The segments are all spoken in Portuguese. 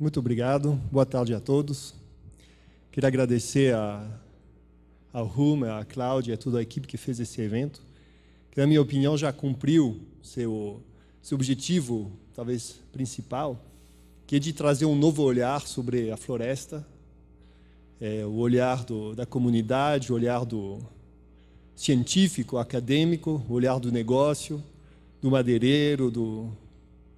Muito obrigado. Boa tarde a todos. Queria agradecer a Ruma, a Cláudia e toda a equipe que fez esse evento, que, na minha opinião, já cumpriu seu objetivo, talvez principal, que é de trazer um novo olhar sobre a floresta, o olhar da comunidade, o olhar do científico, acadêmico, o olhar do negócio, do madeireiro,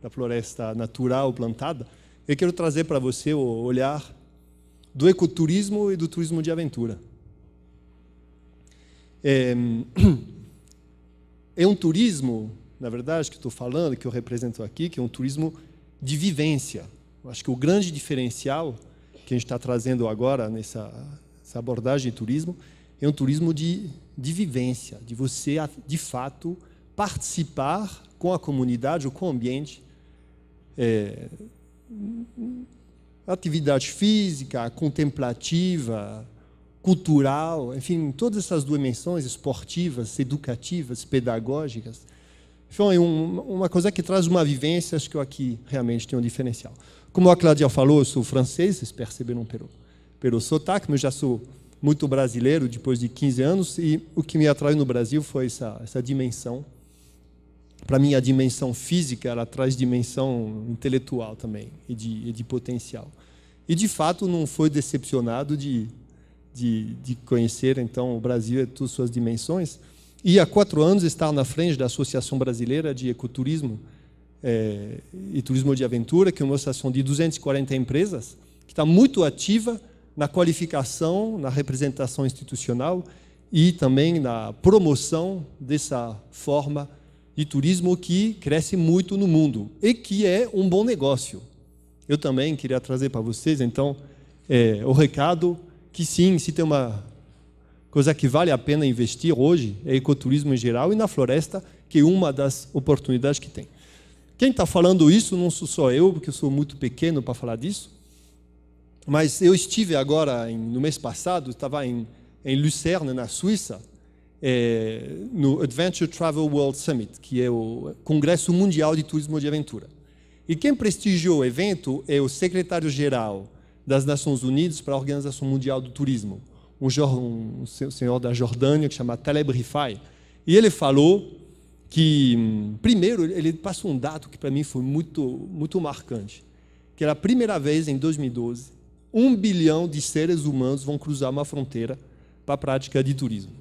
da floresta natural plantada. Eu quero trazer para você o olhar do ecoturismo e do turismo de aventura. É um turismo, na verdade, que estou falando, que eu represento aqui, que é um turismo de vivência. Eu acho que o grande diferencial que a gente está trazendo agora nessa abordagem de turismo é um turismo de vivência, de você, de fato, participar com a comunidade ou com o ambiente. Atividade física, contemplativa, cultural, enfim, todas essas dimensões esportivas, educativas, pedagógicas. Então, é uma coisa que traz uma vivência, acho que eu aqui realmente tenho um diferencial. Como a Cláudia falou, eu sou francês, vocês perceberam pelo sotaque, mas já sou muito brasileiro depois de 15 anos, e o que me atraiu no Brasil foi essa dimensão. Para mim, a dimensão física, ela traz dimensão intelectual também, e de potencial. E, de fato, não foi decepcionado de conhecer, então, o Brasil e todas as suas dimensões. E, há 4 anos, estar na frente da Associação Brasileira de Ecoturismo e Turismo de Aventura, que é uma associação de 240 empresas, que está muito ativa na qualificação, na representação institucional e também na promoção dessa forma de turismo que cresce muito no mundo e que é um bom negócio. Eu também queria trazer para vocês, então, o recado que, sim, se tem uma coisa que vale a pena investir hoje, é ecoturismo em geral e na floresta, que é uma das oportunidades que tem. Quem está falando isso não sou só eu, porque eu sou muito pequeno para falar disso, mas eu estive agora, no mês passado, estava em Lucerne, na Suíça, no Adventure Travel World Summit, que é o Congresso Mundial de Turismo de Aventura. E quem prestigiou o evento é o secretário-geral das Nações Unidas para a Organização Mundial do Turismo, um senhor da Jordânia, que se chama Taleb Rifai. E ele falou que, primeiro, ele passou um dado que para mim foi muito, muito marcante, que era a primeira vez, em 2012, 1 bilhão de seres humanos vão cruzar uma fronteira para a prática de turismo.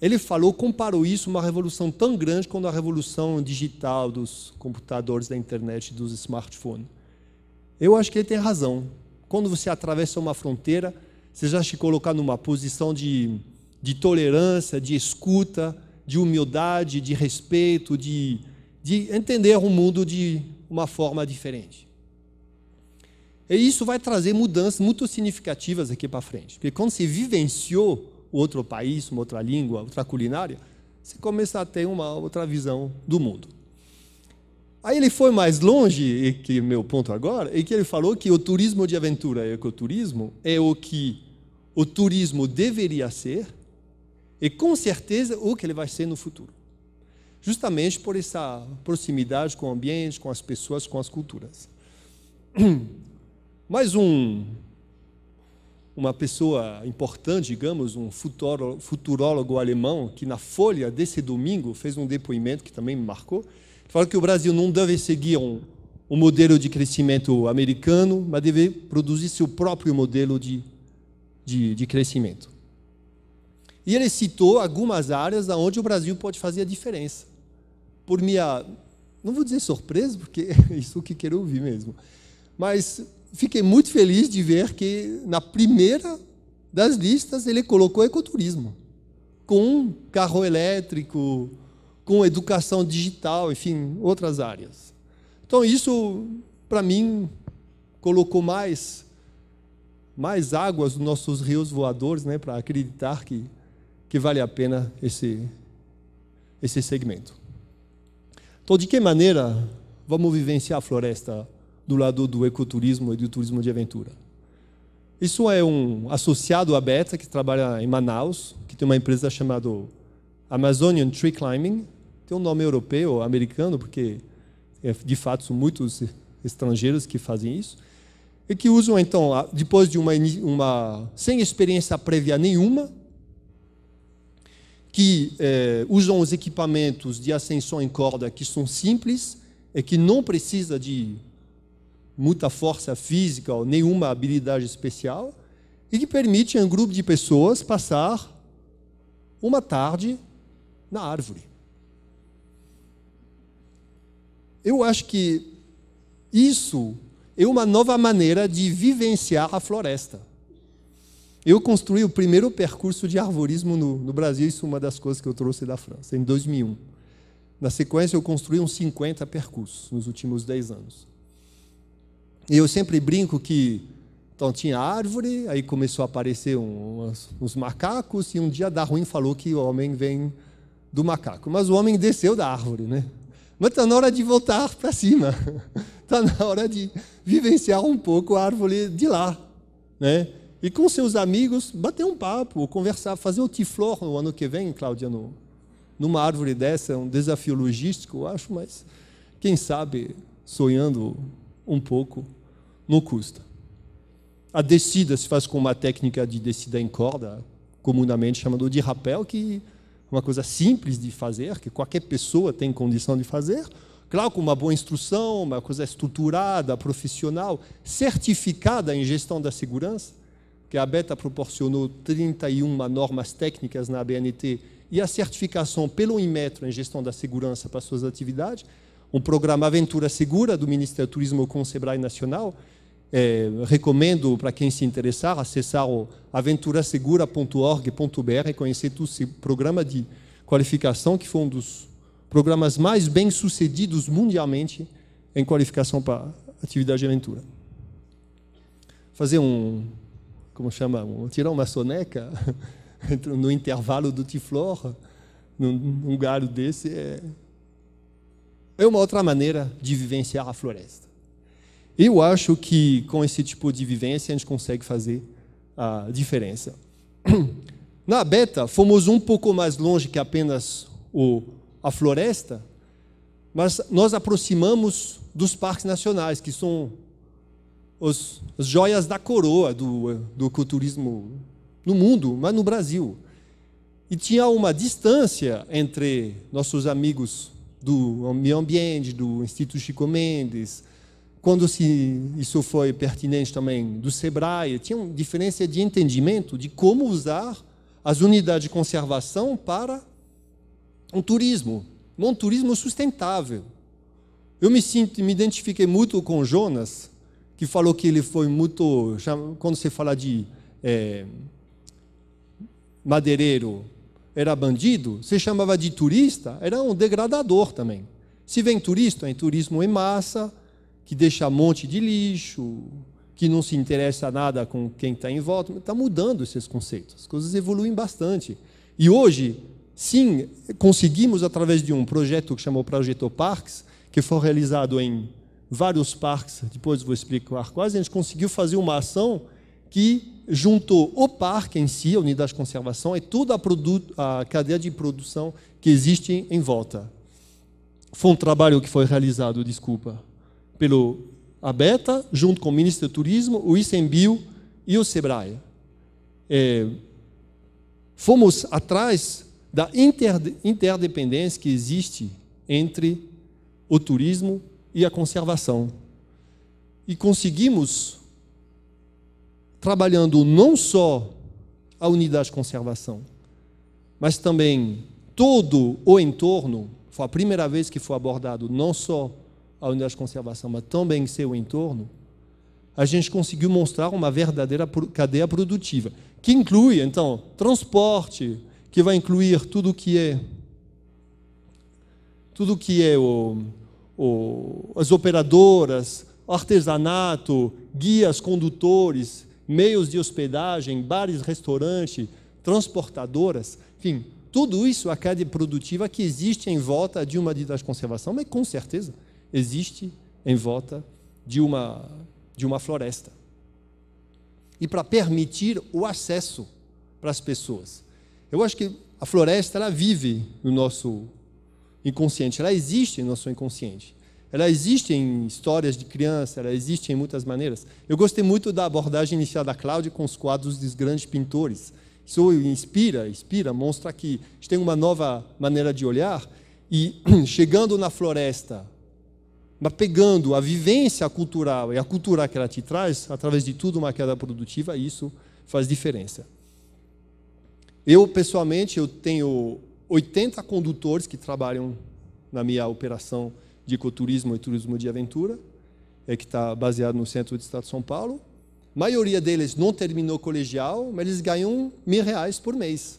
Ele falou, comparou isso a uma revolução tão grande quanto a revolução digital dos computadores, da internet, dos smartphones. Eu acho que ele tem razão. Quando você atravessa uma fronteira, você já se coloca numa posição de tolerância, de escuta, de humildade, de respeito, de entender o mundo de uma forma diferente. E isso vai trazer mudanças muito significativas aqui para frente. Porque quando você vivenciou outro país, uma outra língua, outra culinária, você começa a ter uma outra visão do mundo. Aí ele foi mais longe, que é meu ponto agora, é que ele falou que o turismo de aventura e ecoturismo é o que o turismo deveria ser e, com certeza, o que ele vai ser no futuro. Justamente por essa proximidade com o ambiente, com as pessoas, com as culturas. Mais uma pessoa importante, digamos, um futurólogo alemão, que na Folha, desse domingo, fez um depoimento que também me marcou. Falou que o Brasil não deve seguir um modelo de crescimento americano, mas deve produzir seu próprio modelo de crescimento. E ele citou algumas áreas onde o Brasil pode fazer a diferença. Por minha, não vou dizer surpresa, porque é isso que quero ouvir mesmo, mas fiquei muito feliz de ver que, na primeira das listas, ele colocou ecoturismo, com carro elétrico, com educação digital, enfim, outras áreas. Então, isso, para mim, colocou mais águas nos nossos rios voadores, né, para acreditar que vale a pena esse segmento. Então, de que maneira vamos vivenciar a floresta do lado do ecoturismo e do turismo de aventura? Isso é um associado à ABETA, que trabalha em Manaus, que tem uma empresa chamada Amazonian Tree Climbing, tem um nome europeu, americano, porque de fato são muitos estrangeiros que fazem isso, e que usam, então, depois de uma sem experiência prévia nenhuma, que usam os equipamentos de ascensão em corda que são simples e que não precisa de muita força física ou nenhuma habilidade especial, e que permite a um grupo de pessoas passar uma tarde na árvore. Eu acho que isso é uma nova maneira de vivenciar a floresta. Eu construí o primeiro percurso de arvorismo no Brasil, isso é uma das coisas que eu trouxe da França, em 2001. Na sequência, eu construí uns 50 percursos nos últimos 10 anos. E eu sempre brinco que então, tinha árvore, aí começou a aparecer uns macacos, e um dia Darwin falou que o homem vem do macaco. Mas o homem desceu da árvore, né? Mas está na hora de voltar para cima. Está na hora de vivenciar um pouco a árvore de lá, né? E com seus amigos, bater um papo, conversar, fazer o TiiFlor no ano que vem, Cláudia, numa árvore dessa, é um desafio logístico, eu acho, mas quem sabe, sonhando um pouco, não custa. A descida se faz com uma técnica de descida em corda, comumente chamada de rapel, que é uma coisa simples de fazer, que qualquer pessoa tem condição de fazer. Claro, com uma boa instrução, uma coisa estruturada, profissional, certificada em gestão da segurança, que a ABETA proporcionou 31 normas técnicas na ABNT e a certificação pelo Inmetro em gestão da segurança para suas atividades, um programa Aventura Segura do Ministério do Turismo com o Sebrae Nacional. Recomendo para quem se interessar acessar o aventurasegura.org.br e conhecer todo esse programa de qualificação, que foi um dos programas mais bem-sucedidos mundialmente em qualificação para atividade de aventura. Fazer um... como chama, tirar uma soneca no intervalo do TiiFlor, num galho desse, é uma outra maneira de vivenciar a floresta. Eu acho que, com esse tipo de vivência, a gente consegue fazer a diferença. Na ABETA, fomos um pouco mais longe que apenas a floresta, mas nós aproximamos dos parques nacionais, que são as joias da coroa do ecoturismo no mundo, mas no Brasil. E tinha uma distância entre nossos amigos do meio ambiente, do Instituto Chico Mendes, quando isso foi pertinente também do Sebrae, tinha uma diferença de entendimento de como usar as unidades de conservação para um turismo, um turismo sustentável. Eu me identifiquei muito com o Jonas, que falou que ele foi muito... Quando se fala de madeireiro, era bandido, se chamava de turista, era um degradador também. Se vem turista, é turismo em massa, que deixa um monte de lixo, que não se interessa nada com quem está em volta. Está mudando esses conceitos, as coisas evoluem bastante. E hoje, sim, conseguimos, através de um projeto que chamou Projeto Parques, que foi realizado em vários parques, depois vou explicar quais, a gente conseguiu fazer uma ação que juntou o parque em si, a unidade de conservação, e toda a cadeia de produção que existe em volta. Foi um trabalho que foi realizado, pelo ABETA, junto com o Ministério do Turismo, o ICMBio e o SEBRAE. Fomos atrás da interdependência que existe entre o turismo e a conservação. E conseguimos, trabalhando não só a unidade de conservação, mas também todo o entorno, foi a primeira vez que foi abordado não só a unidade de conservação, mas também seu entorno, a gente conseguiu mostrar uma verdadeira cadeia produtiva, que inclui, então, transporte, que vai incluir tudo que é as operadoras, artesanato, guias, condutores, meios de hospedagem, bares, restaurantes, transportadoras, enfim, tudo isso a cadeia produtiva que existe em volta de uma unidade de conservação, mas com certeza existe em volta de uma floresta. E para permitir o acesso para as pessoas. Eu acho que a floresta, ela vive no nosso inconsciente, ela existe no nosso inconsciente. Ela existe em histórias de criança, ela existe em muitas maneiras. Eu gostei muito da abordagem inicial da Cláudia com os quadros dos grandes pintores. Isso inspira, mostra que a gente tem uma nova maneira de olhar. E chegando na floresta, mas pegando a vivência cultural e a cultura que ela te traz, através de tudo uma queda produtiva, isso faz diferença. Eu, pessoalmente, eu tenho 80 condutores que trabalham na minha operação de ecoturismo e turismo de aventura, que está baseado no centro do estado de São Paulo. A maioria deles não terminou colegial, mas eles ganham R$1.000 por mês.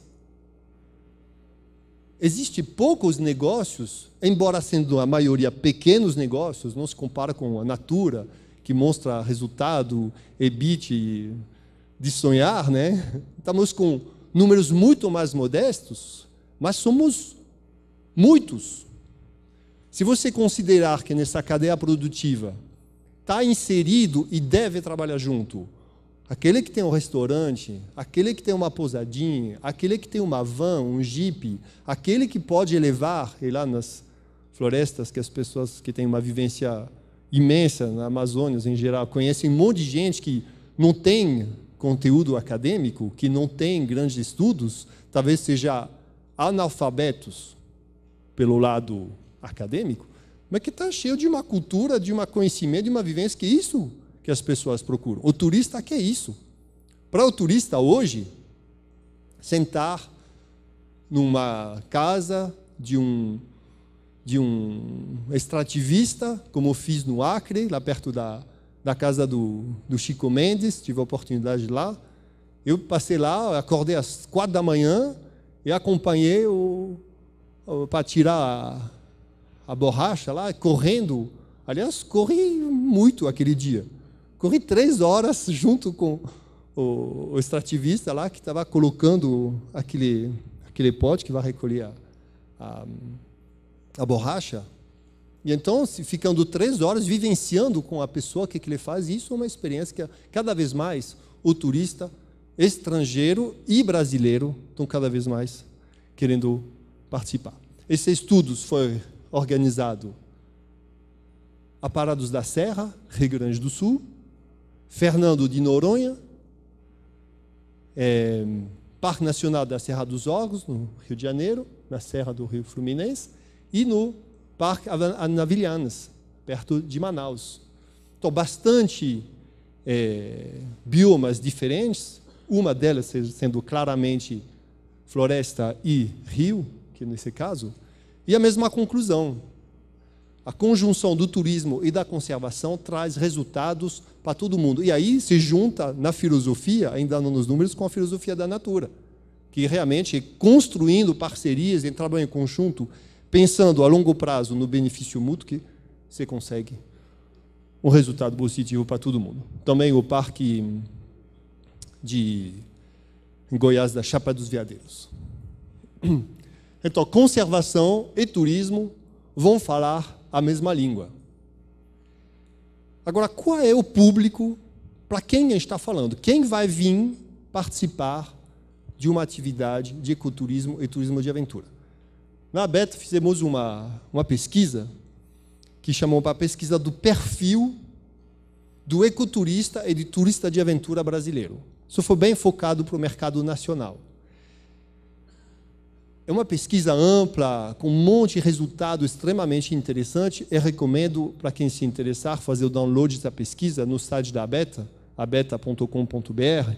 Existem poucos negócios, embora sendo a maioria pequenos negócios, não se compara com a Natura, que mostra resultado, EBIT, de sonhar, né? Estamos com números muito mais modestos, mas somos muitos. Se você considerar que nessa cadeia produtiva está inserido e deve trabalhar junto, aquele que tem um restaurante, aquele que tem uma pousadinha, aquele que tem uma van, um jipe, aquele que pode elevar, e lá nas florestas, que as pessoas que têm uma vivência imensa, na Amazônia em geral, conhecem um monte de gente que não tem conteúdo acadêmico, que não tem grandes estudos, talvez seja analfabetos pelo lado acadêmico, mas que está cheio de uma cultura, de um conhecimento, de uma vivência, que isso que as pessoas procuram. O turista quer isso. Para o turista hoje, sentar numa casa de um extrativista, como eu fiz no Acre, lá perto da casa do Chico Mendes, tive a oportunidade lá. Eu passei lá, acordei às 4 da manhã e acompanhei para tirar a borracha lá, correndo. Aliás, corri muito aquele dia. Corri 3 horas junto com o extrativista lá, que estava colocando aquele pote que vai recolher a borracha. E então, ficando 3 horas, vivenciando com a pessoa o que ele faz, isso é uma experiência que cada vez mais o turista estrangeiro e brasileiro estão cada vez mais querendo participar. Esse estudo foi organizado a Parados da Serra, Rio Grande do Sul, Fernando de Noronha, Parque Nacional da Serra dos Órgãos, no Rio de Janeiro, na Serra do Rio Fluminense, e no Parque Anavilhanas, perto de Manaus. Então, bastante biomas diferentes, uma delas sendo claramente floresta e rio, que nesse caso, e a mesma conclusão. A conjunção do turismo e da conservação traz resultados para todo mundo. E aí se junta na filosofia, ainda não nos números, com a filosofia da Natura, que realmente construindo parcerias e trabalho em conjunto, pensando a longo prazo no benefício mútuo, que você consegue um resultado positivo para todo mundo. Também o parque de Goiás, da Chapada dos Veadeiros. Então, conservação e turismo vão falar a mesma língua. Agora, qual é o público para quem a gente está falando? Quem vai vir participar de uma atividade de ecoturismo e turismo de aventura? Na ABET fizemos uma pesquisa que chamou para a pesquisa do perfil do ecoturista e de turista de aventura brasileiro. Isso foi bem focado para o mercado nacional. É uma pesquisa ampla, com um monte de resultado extremamente interessante. Eu recomendo, para quem se interessar, fazer o download da pesquisa no site da ABETA, abeta.com.br.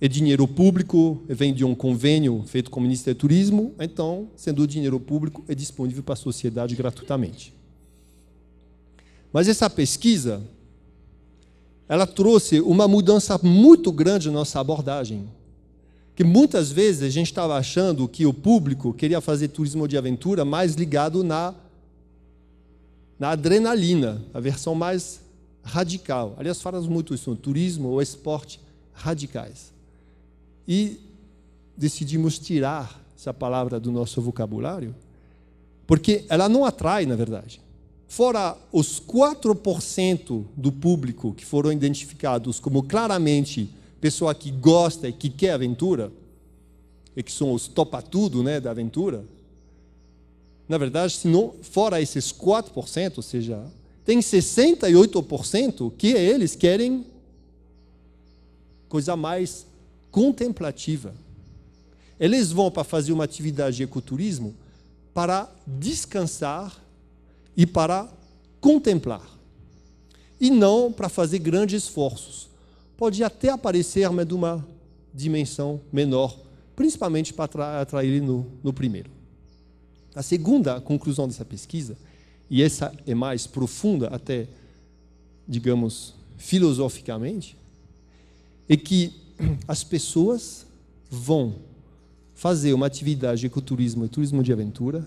É dinheiro público, vem de um convênio feito com o Ministério do Turismo, então, sendo dinheiro público, é disponível para a sociedade gratuitamente. Mas essa pesquisa, ela trouxe uma mudança muito grande na nossa abordagem, que muitas vezes a gente estava achando que o público queria fazer turismo de aventura mais ligado na adrenalina, a versão mais radical. Aliás, falamos muito isso, turismo ou esporte radicais. E decidimos tirar essa palavra do nosso vocabulário, porque ela não atrai, na verdade. Fora os 4% do público que foram identificados como claramente pessoa que gosta e que quer aventura, e que são os topa-tudo, né, da aventura, Na verdade, se não, fora esses 4%, ou seja, tem 68% que eles querem coisa mais contemplativa. Eles vão para fazer uma atividade de ecoturismo para descansar e para contemplar, e não para fazer grandes esforços. Pode até aparecer, mas de uma dimensão menor, principalmente para atrair no primeiro. A segunda conclusão dessa pesquisa, e essa é mais profunda até, digamos, filosoficamente, é que as pessoas vão fazer uma atividade de ecoturismo e turismo de aventura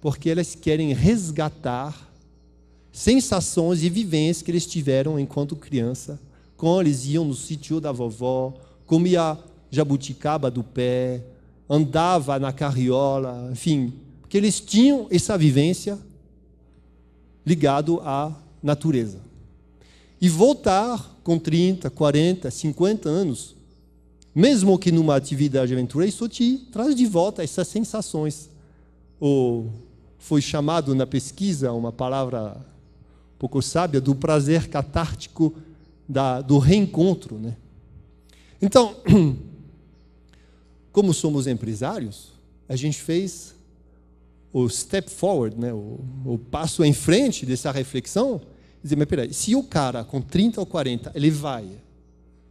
porque elas querem resgatar sensações e vivências que eles tiveram enquanto criança, quando eles iam no sítio da vovó, comia jabuticaba do pé, andava na carriola, enfim, porque eles tinham essa vivência ligada à natureza. E voltar com 30, 40, 50 anos, mesmo que numa atividade de aventura, isso te traz de volta essas sensações. Ou foi chamado na pesquisa, uma palavra um pouco sábia, do prazer catártico do reencontro, né? Então, como somos empresários, a gente fez o step forward, né? o passo em frente dessa reflexão, dizer, mas peraí, se o cara com 30 ou 40, ele vai,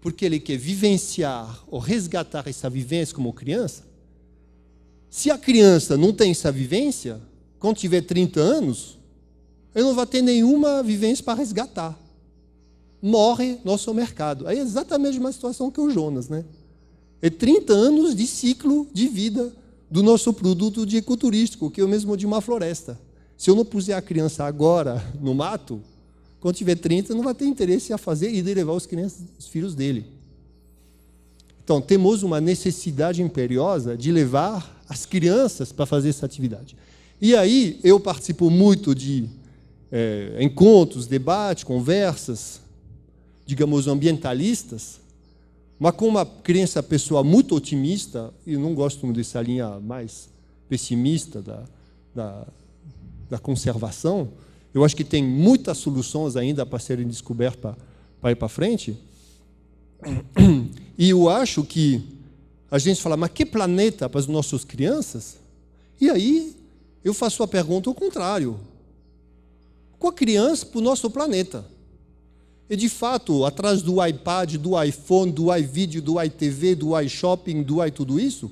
porque ele quer vivenciar ou resgatar essa vivência como criança, se a criança não tem essa vivência, quando tiver 30 anos, ele não vai ter nenhuma vivência para resgatar. Morre nosso mercado. Aí é exatamente a mesma situação que o Jonas, né? É 30 anos de ciclo de vida do nosso produto de ecoturístico, que é o mesmo de uma floresta. Se eu não puser a criança agora no mato, quando tiver 30, não vai ter interesse a fazer e de levar os filhos dele. Então, temos uma necessidade imperiosa de levar as crianças para fazer essa atividade. E aí, eu participo muito de encontros, debates, conversas, digamos, ambientalistas, mas com uma crença pessoal muito otimista, e não gosto muito dessa linha mais pessimista da conservação. Eu acho que tem muitas soluções ainda para serem descobertas para ir para frente. E eu acho que a gente fala, mas que planeta para as nossas crianças? E aí eu faço a pergunta ao contrário. Qual criança para o nosso planeta? E, de fato, atrás do iPad, do iPhone, do iVideo, do iTV, do iShopping, do iTudo isso,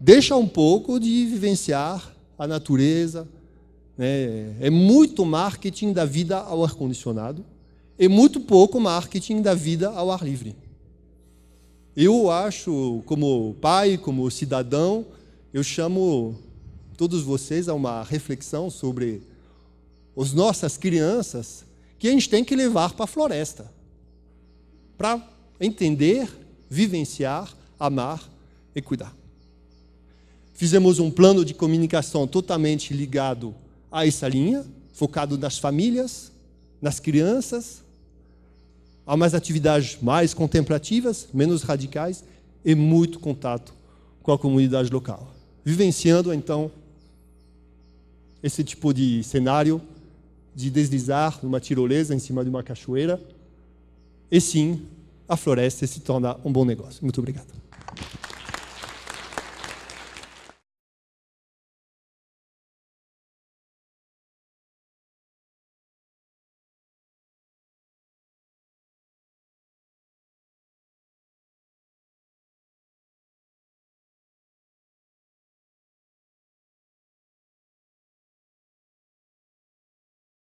deixa um pouco de vivenciar a natureza, né? É muito marketing da vida ao ar-condicionado, é muito pouco marketing da vida ao ar livre. Eu acho, como pai, como cidadão, eu chamo todos vocês a uma reflexão sobre as nossas crianças, que a gente tem que levar para a floresta, para entender, vivenciar, amar e cuidar. Fizemos um plano de comunicação totalmente ligado a essa linha, focado nas famílias, nas crianças, a mais atividades mais contemplativas, menos radicais, e muito contato com a comunidade local. Vivenciando, então, esse tipo de cenário, de deslizar numa tirolesa em cima de uma cachoeira, e sim, a floresta se torna um bom negócio. Muito obrigado.